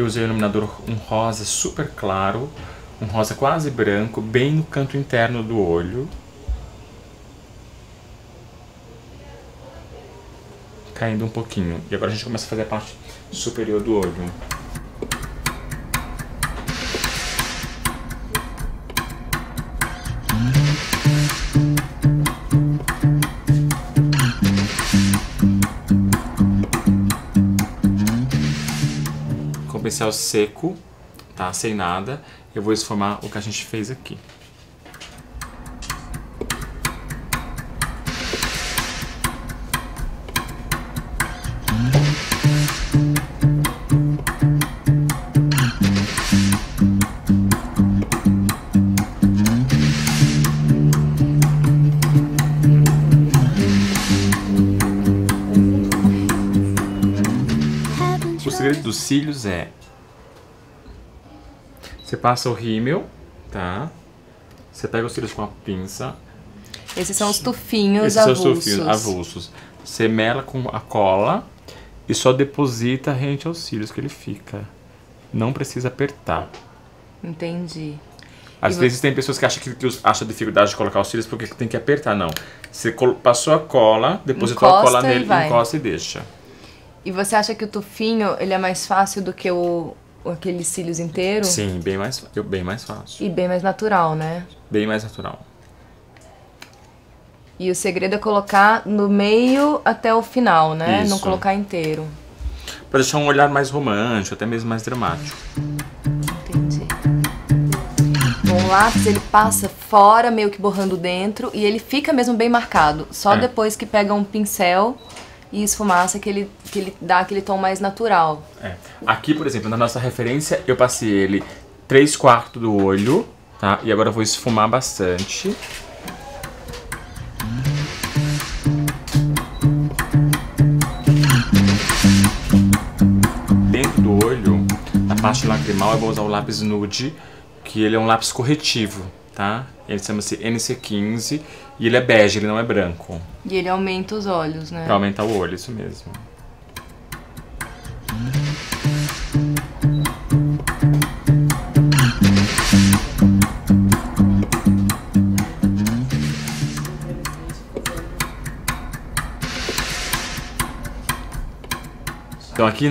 eu usei o iluminador um rosa super claro, um rosa quase branco, bem no canto interno do olho. Caindo um pouquinho. E agora a gente começa a fazer a parte superior do olho. Com o pincel seco, tá? Sem nada, eu vou esfumar o que a gente fez aqui. O segredo dos cílios é: você passa o rímel, tá? Você pega os cílios com a pinça. Esses são os tufinhos avulsos. Você mela com a cola e só deposita rente aos cílios que ele fica. Não precisa apertar. Entendi. Às vezes tem pessoas que acham dificuldade de colocar os cílios porque tem que apertar. Não. Você passou a cola, depositou a cola nele, encosta e deixa. E você acha que o tufinho, ele é mais fácil do que aqueles cílios inteiros? Sim, bem mais fácil. E bem mais natural, né? Bem mais natural. E o segredo é colocar no meio até o final, né? Isso. Não colocar inteiro. Pra deixar um olhar mais romântico, até mesmo mais dramático. Entendi. Bom, o lápis, ele passa fora, meio que borrando dentro, e ele fica mesmo bem marcado. Só depois que pega um pincel e esfumaça que ele dá aquele tom mais natural. É. Aqui, por exemplo, na nossa referência, eu passei ele 3/4 do olho, tá? E agora eu vou esfumar bastante. Dentro do olho, na parte lacrimal, eu vou usar o lápis nude, que ele é um lápis corretivo, tá? Ele chama-se NC15 e ele é bege, ele não é branco. E ele aumenta os olhos, né? Pra aumentar o olho, isso mesmo. Então aqui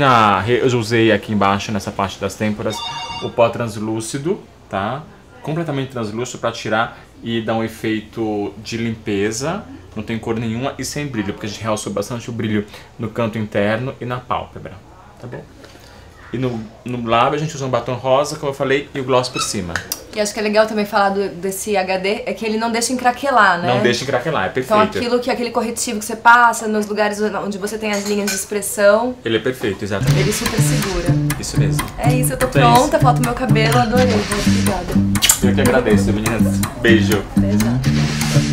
eu usei aqui embaixo, nessa parte das têmporas, o pó translúcido, tá? Completamente translúcido para tirar e dar um efeito de limpeza, não tem cor nenhuma e sem brilho, porque a gente realçou bastante o brilho no canto interno e na pálpebra, tá bom? E no lábio a gente usa um batom rosa, como eu falei, e o gloss por cima. E acho que é legal também falar desse HD, é que ele não deixa encraquelar, né? Não deixa encraquelar, é perfeito. Então aquele corretivo que você passa nos lugares onde você tem as linhas de expressão... Ele é perfeito, exatamente. Ele super segura. Isso mesmo. É isso, eu tô pronta, falta o meu cabelo, adorei, obrigada. Eu que agradeço, meninas. Beijo. Beijo.